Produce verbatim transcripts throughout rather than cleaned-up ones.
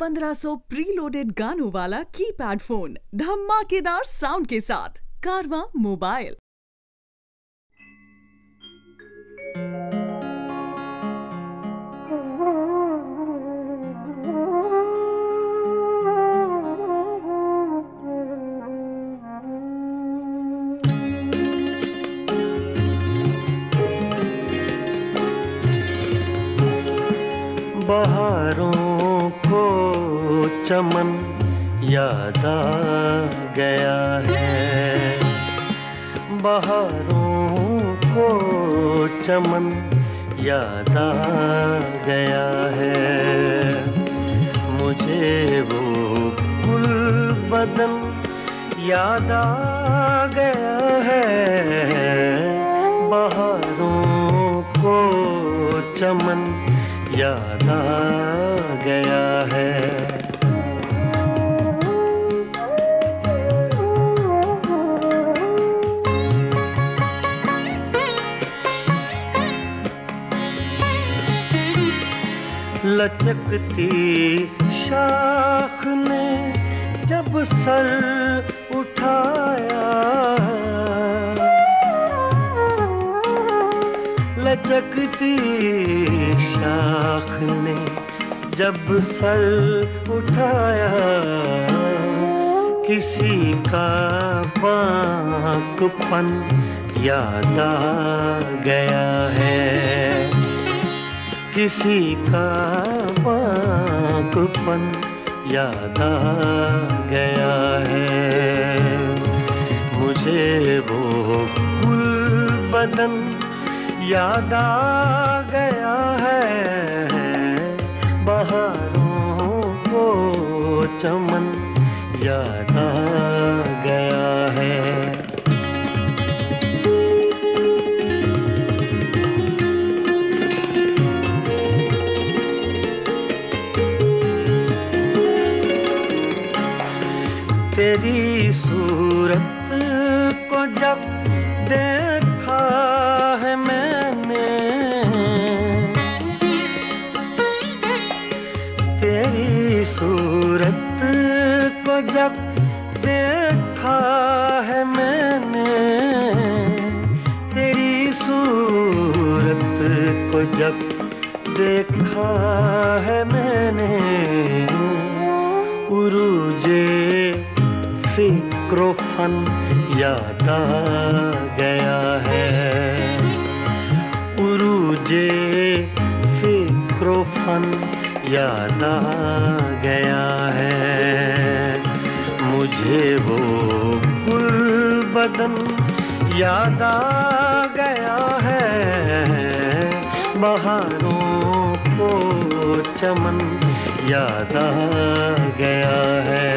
पंद्रह सौ प्रीलोडेड गानों वाला कीपैड फोन धमाकेदार साउंड के साथ कारवां मोबाइल। बहारों को चमन याद आ गया है, बहारों को चमन याद आ गया है। मुझे वो गुल बदन याद आ गया है, बहारों को चमन याद आ गया है। लचकती शाख ने जब सर उठाया, लचकती शाख ने जब सर उठाया, किसी का बाँकपन याद आ गया है, किसी का बाँकपन याद आ गया है। मुझे वो गुल बदन याद आ गया है, बहारों को चमन याद आ गया है। तेरी सूरत को जब देखा है मैं, तेरी सूरत को जब देखा है मैंने, तेरी सूरत को जब देखा है मैंने, उरूजे फिक्रो फन याद आ गया है, उरूजे फिक्रो फन याद आ गया है। मुझे वो गुल बदन याद आ गया है, बहारों को चमन याद आ गया है।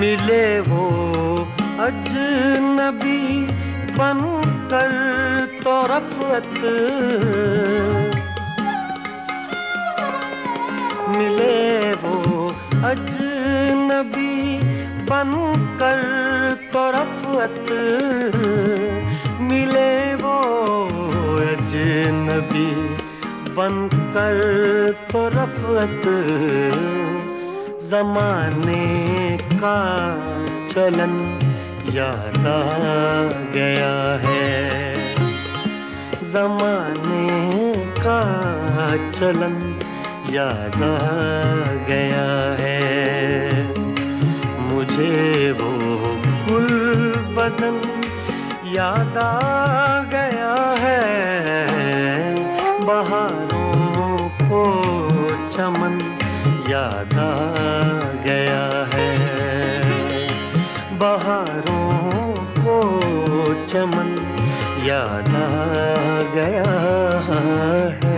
मिले वो अजनबी बनकर तो रफ़त, मिले वो अजनबी बनकर तो रफ़त, मिले वो अजनबी बनकर तो रफ़त, ज़माने का चलन याद आ गया है, ज़माने का चलन याद आ गया है। मुझे वो गुल बदन याद आ गया है, बहारों को चमन याद आ गया है, बहारों को चमन याद आ गया है।